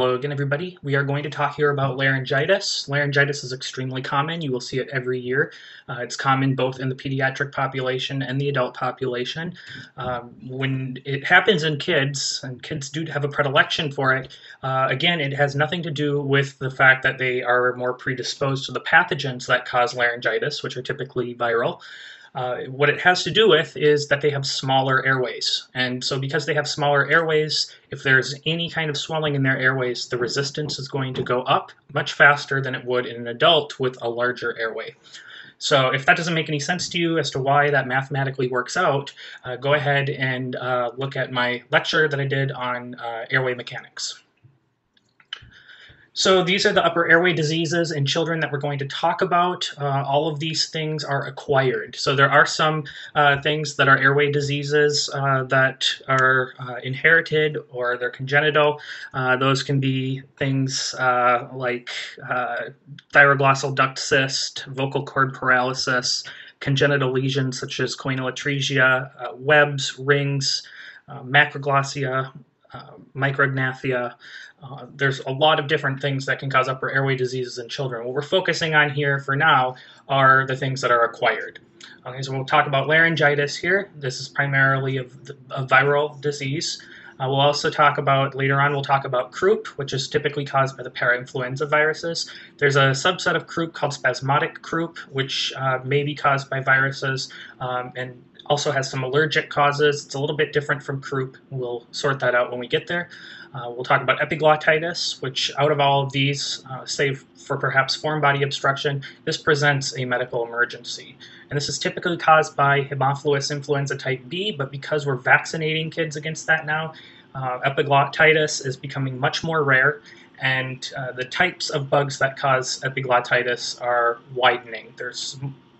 Hello again, everybody. We are going to talk here about laryngitis. Laryngitis is extremely common. You will see it every year. It's common both in the pediatric population and the adult population. When it happens in kids, and kids do have a predilection for it, again, it has nothing to do with the fact that they are more predisposed to the pathogens that cause laryngitis, which are typically viral. What it has to do with is that they have smaller airways, and so because they have smaller airways, if there's any kind of swelling in their airways, the resistance is going to go up much faster than it would in an adult with a larger airway. So if that doesn't make any sense to you as to why that mathematically works out, go ahead and look at my lecture that I did on airway mechanics. So these are the upper airway diseases in children that we're going to talk about. All of these things are acquired. So there are some things that are airway diseases that are inherited or they're congenital. Those can be things like thyroglossal duct cyst, vocal cord paralysis, congenital lesions such as coinolatrigia, webs, rings, macroglossia, micrognathia. There's a lot of different things that can cause upper airway diseases in children. What we're focusing on here for now are the things that are acquired. Okay, so we'll talk about laryngitis here. This is primarily a viral disease. We'll also talk about, later on, we'll talk about croup, which is typically caused by the parainfluenza viruses. There's a subset of croup called spasmodic croup, which may be caused by viruses and also has some allergic causes. It's a little bit different from croup. We'll sort that out when we get there. We'll talk about epiglottitis, which out of all of these, save for perhaps foreign body obstruction, this presents a medical emergency. And this is typically caused by Haemophilus influenza type B, but because we're vaccinating kids against that now, epiglottitis is becoming much more rare, and the types of bugs that cause epiglottitis are widening.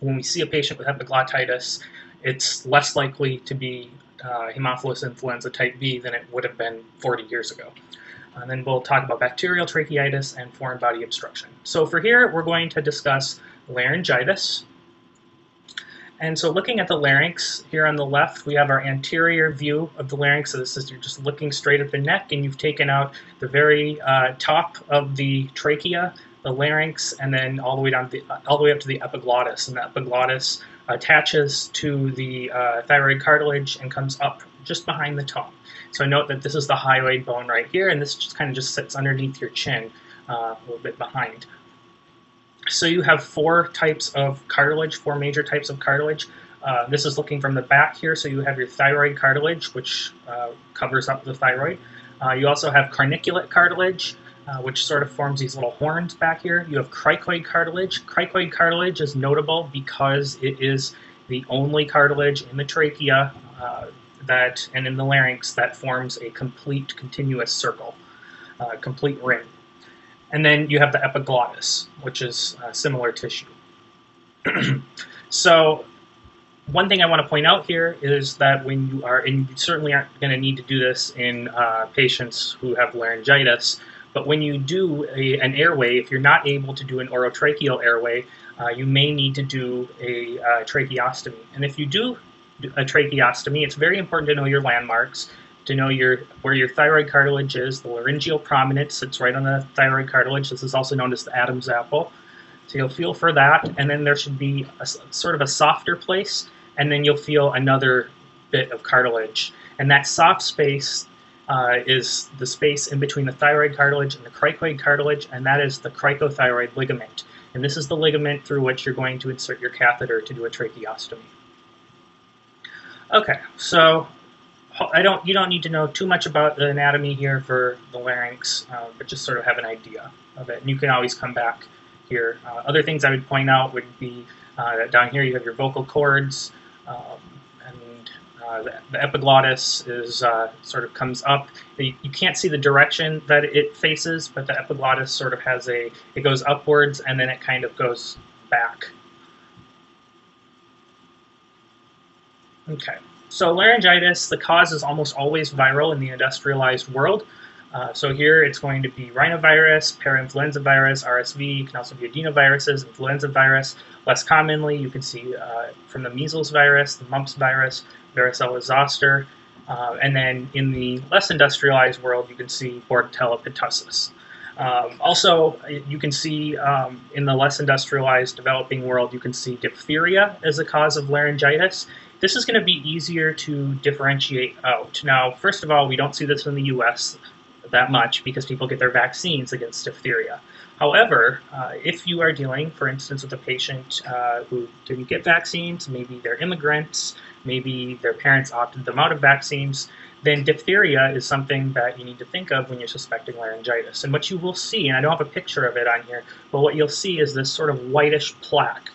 When we see a patient with epiglottitis, it's less likely to be Haemophilus influenza type B than it would have been 40 years ago. And then we'll talk about bacterial tracheitis and foreign body obstruction. So for here, we're going to discuss laryngitis. And so looking at the larynx, here on the left, we have our anterior view of the larynx. So this is, you're just looking straight at the neck, and you've taken out the very top of the trachea, the larynx, and then all the way down, all the way up to the epiglottis. And the epiglottis attaches to the thyroid cartilage and comes up just behind the tongue. So note that this is the hyoid bone right here, and this just kind of just sits underneath your chin, a little bit behind. So you have four types of cartilage, four major types of cartilage. This is looking from the back here, so you have your thyroid cartilage, which covers up the thyroid. You also have carniculate cartilage, which sort of forms these little horns back here. You have cricoid cartilage. Cricoid cartilage is notable because it is the only cartilage in the trachea and in the larynx that forms a complete continuous circle, a complete ring. And then you have the epiglottis, which is similar tissue. So one thing I want to point out here is that when you are, and you certainly aren't going to need to do this in patients who have laryngitis, but when you do an airway, if you're not able to do an orotracheal airway, you may need to do a tracheostomy. And if you do a tracheostomy, it's very important to know your landmarks, to know where your thyroid cartilage is. The laryngeal prominence sits right on the thyroid cartilage. This is also known as the Adam's apple. So you'll feel for that, and then there should be sort of a softer place, and then you'll feel another bit of cartilage. And that soft space is the space in between the thyroid cartilage and the cricoid cartilage, and that is the cricothyroid ligament. And this is the ligament through which you're going to insert your catheter to do a tracheostomy. Okay, so you don't need to know too much about the anatomy here for the larynx, but just sort of have an idea of it. And you can always come back here. Other things I would point out would be that down here you have your vocal cords, the epiglottis is sort of comes up. You can't see the direction that it faces, but the epiglottis sort of has it goes upwards and then it kind of goes back. Okay, so laryngitis, the cause is almost always viral in the industrialized world. So here it's going to be rhinovirus, parainfluenza virus, RSV. It can also be adenoviruses, influenza virus. Less commonly, you can see from the measles virus, the mumps virus, varicella zoster, And then in the less industrialized world, you can see Bordetella pertussis. Also, you can see in the less industrialized developing world, you can see diphtheria as a cause of laryngitis. This is going to be easier to differentiate out. Now, first of all, we don't see this in the U.S. that much because people get their vaccines against diphtheria. However, if you are dealing, for instance, with a patient who didn't get vaccines, maybe they're immigrants, maybe their parents opted them out of vaccines, then diphtheria is something that you need to think of when you're suspecting laryngitis. And what you will see, and I don't have a picture of it on here, but what you'll see is this sort of whitish plaque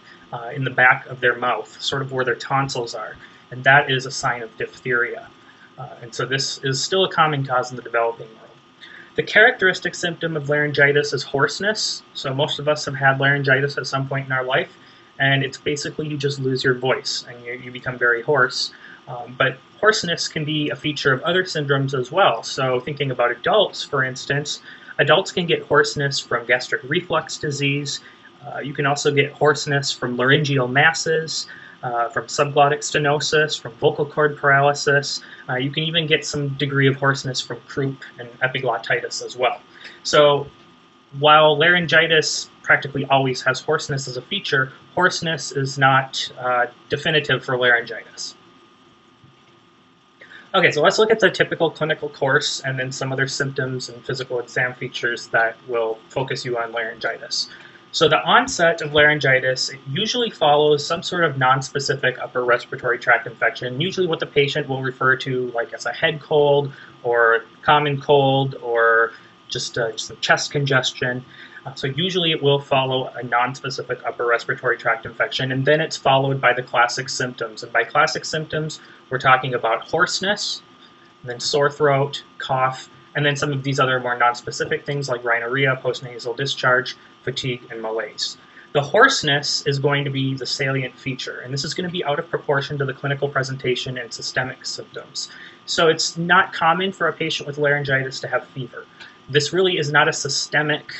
in the back of their mouth, sort of where their tonsils are, and that is a sign of diphtheria. And so this is still a common cause in the developing world. The characteristic symptom of laryngitis is hoarseness. So most of us have had laryngitis at some point in our life, and it's basically you just lose your voice and you become very hoarse. But hoarseness can be a feature of other syndromes as well. So thinking about adults, for instance, adults can get hoarseness from gastric reflux disease. You can also get hoarseness from laryngeal masses, from subglottic stenosis, from vocal cord paralysis. You can even get some degree of hoarseness from croup and epiglottitis as well. So while laryngitis practically always has hoarseness as a feature, hoarseness is not definitive for laryngitis. Okay, so let's look at the typical clinical course and then some other symptoms and physical exam features that will focus you on laryngitis. So the onset of laryngitis, it usually follows some sort of nonspecific upper respiratory tract infection, usually what the patient will refer to like as a head cold or common cold or just some chest congestion. So usually it will follow a nonspecific upper respiratory tract infection, and then it's followed by the classic symptoms. And by classic symptoms, we're talking about hoarseness, and then sore throat, cough, and then some of these other more nonspecific things like rhinorrhea, postnasal discharge, fatigue, and malaise. The hoarseness is going to be the salient feature, and this is going to be out of proportion to the clinical presentation and systemic symptoms. So it's not common for a patient with laryngitis to have fever. This really is not a systemic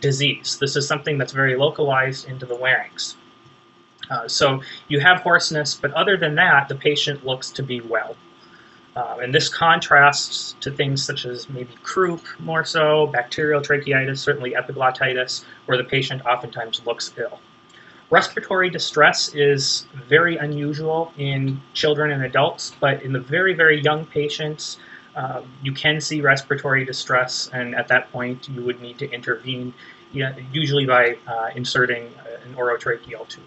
disease. This is something that's very localized into the larynx. So you have hoarseness, but other than that, the patient looks to be well. And this contrasts to things such as maybe croup more so, bacterial tracheitis, certainly epiglottitis, where the patient oftentimes looks ill. Respiratory distress is very unusual in children and adults, but in the very, very young patients, you can see respiratory distress, and at that point you would need to intervene, usually by inserting an orotracheal tube.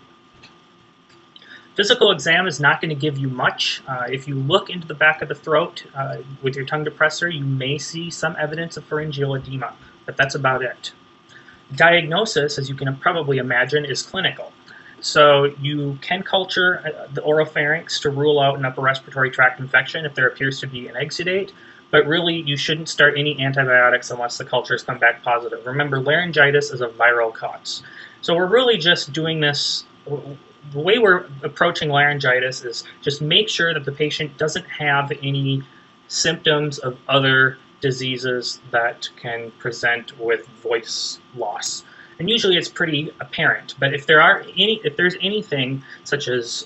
Physical exam is not going to give you much. If you look into the back of the throat with your tongue depressor, you may see some evidence of pharyngeal edema, but that's about it. Diagnosis, as you can probably imagine, is clinical. So you can culture the oropharynx to rule out an upper respiratory tract infection if there appears to be an exudate, but really you shouldn't start any antibiotics unless the cultures come back positive. Remember, laryngitis is a viral cause. So we're really just doing this. The way we're approaching laryngitis is just make sure that the patient doesn't have any symptoms of other diseases that can present with voice loss. And usually it's pretty apparent, but if there's anything such as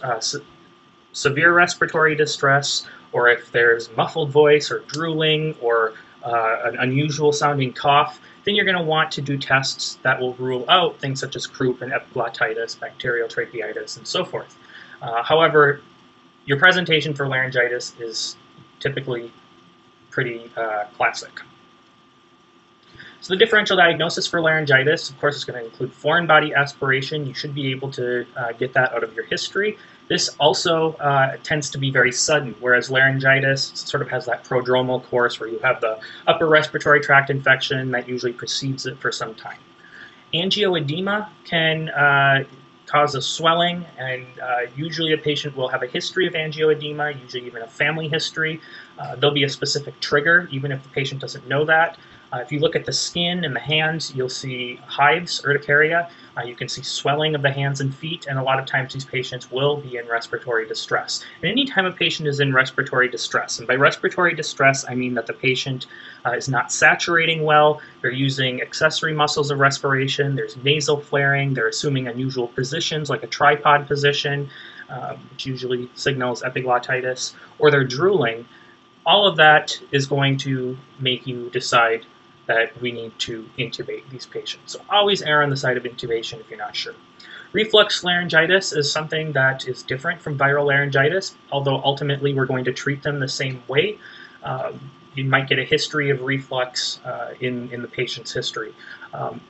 severe respiratory distress, or if there's muffled voice or drooling or an unusual sounding cough, then you're going to want to do tests that will rule out things such as croup and epiglottitis, bacterial tracheitis, and so forth. However, your presentation for laryngitis is typically pretty classic. So the differential diagnosis for laryngitis, of course, is going to include foreign body aspiration. You should be able to get that out of your history. This also tends to be very sudden, whereas laryngitis sort of has that prodromal course where you have the upper respiratory tract infection that usually precedes it for some time. Angioedema can cause a swelling, and usually a patient will have a history of angioedema, usually even a family history. There'll be a specific trigger, even if the patient doesn't know that. If you look at the skin and the hands, you'll see hives, urticaria. You can see swelling of the hands and feet, and a lot of times these patients will be in respiratory distress. And any time a patient is in respiratory distress, and by respiratory distress I mean that the patient is not saturating well, they're using accessory muscles of respiration, there's nasal flaring, they're assuming unusual positions like a tripod position, which usually signals epiglottitis, or they're drooling, all of that is going to make you decide that we need to intubate these patients. So always err on the side of intubation if you're not sure. Reflux laryngitis is something that is different from viral laryngitis, although ultimately we're going to treat them the same way. You might get a history of reflux in the patient's history.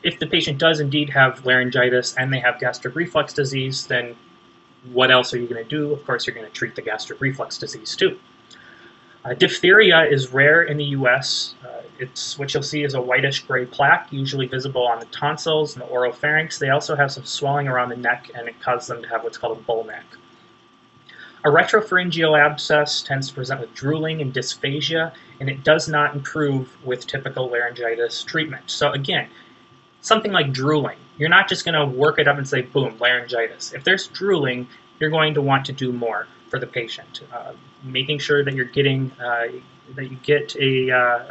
If the patient does indeed have laryngitis and they have gastric reflux disease, then what else are you going to do? Of course, you're going to treat the gastric reflux disease too. Diphtheria is rare in the U.S. It's what you'll see is a whitish-gray plaque, usually visible on the tonsils and the oropharynx. They also have some swelling around the neck, and it causes them to have what's called a bull neck. A retropharyngeal abscess tends to present with drooling and dysphagia, and it does not improve with typical laryngitis treatment. So again, something like drooling, you're not just going to work it up and say, boom, laryngitis. If there's drooling, you're going to want to do more for the patient. Making sure that you're getting a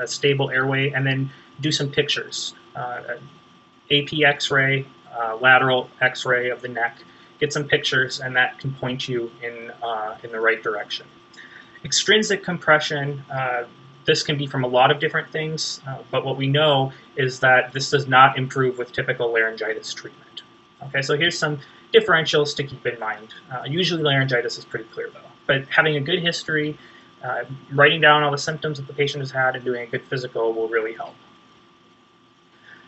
stable airway, and then do some pictures, AP X-ray, lateral X-ray of the neck. Get some pictures, and that can point you in the right direction. Extrinsic compression. This can be from a lot of different things, but what we know is that this does not improve with typical laryngitis treatment. Okay, so here's some differentials to keep in mind. Usually laryngitis is pretty clear though, but having a good history, writing down all the symptoms that the patient has had, and doing a good physical will really help.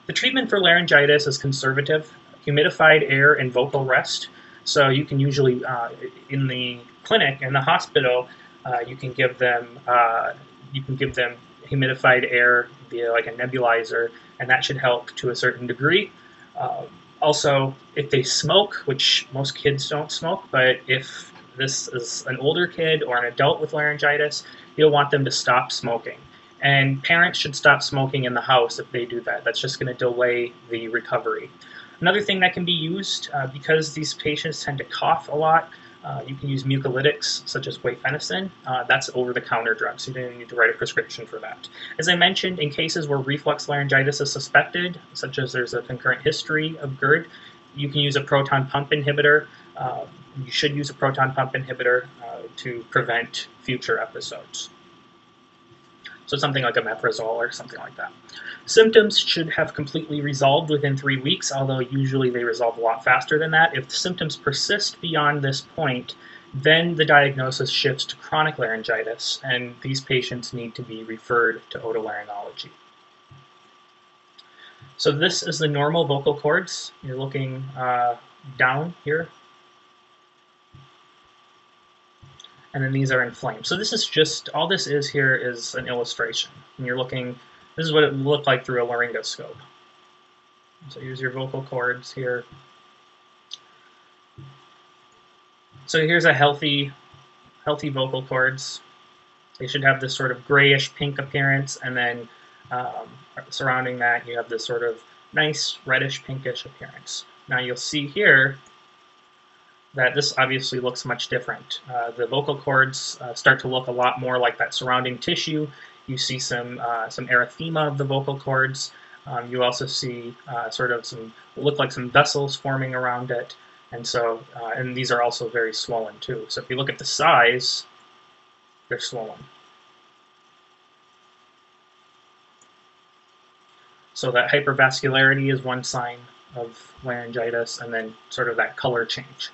The treatment for laryngitis is conservative, humidified air and vocal rest. So you can usually, in the clinic, in the hospital, you can give them humidified air via like a nebulizer, and that should help to a certain degree. Also, if they smoke, which most kids don't smoke, but if this is an older kid or an adult with laryngitis, you'll want them to stop smoking. And parents should stop smoking in the house if they do that. That's just going to delay the recovery. Another thing that can be used, because these patients tend to cough a lot, you can use mucolytics such as guaifenesin. That's over-the-counter drugs, so you don't need to write a prescription for that. As I mentioned, in cases where reflux laryngitis is suspected, such as there's a concurrent history of GERD, you can use a proton pump inhibitor. You should use a proton pump inhibitor to prevent future episodes. So something like a metrazole or something like that. Symptoms should have completely resolved within 3 weeks, although usually they resolve a lot faster than that. If the symptoms persist beyond this point, then the diagnosis shifts to chronic laryngitis, and these patients need to be referred to otolaryngology. So this is the normal vocal cords. You're looking down here. And then these are inflamed. So this is just, all this is here is an illustration. And you're looking, this is what it looked like through a laryngoscope. So here's your vocal cords here. So here's a healthy vocal cords. They should have this sort of grayish pink appearance, and then surrounding that you have this sort of nice reddish pinkish appearance. Now you'll see here that this obviously looks much different. The vocal cords start to look a lot more like that surrounding tissue. You see some erythema of the vocal cords. You also see sort of some, look like some vessels forming around it. And so, and these are also very swollen too. So if you look at the size, they're swollen. So that hypervascularity is one sign of laryngitis, and then sort of that color change.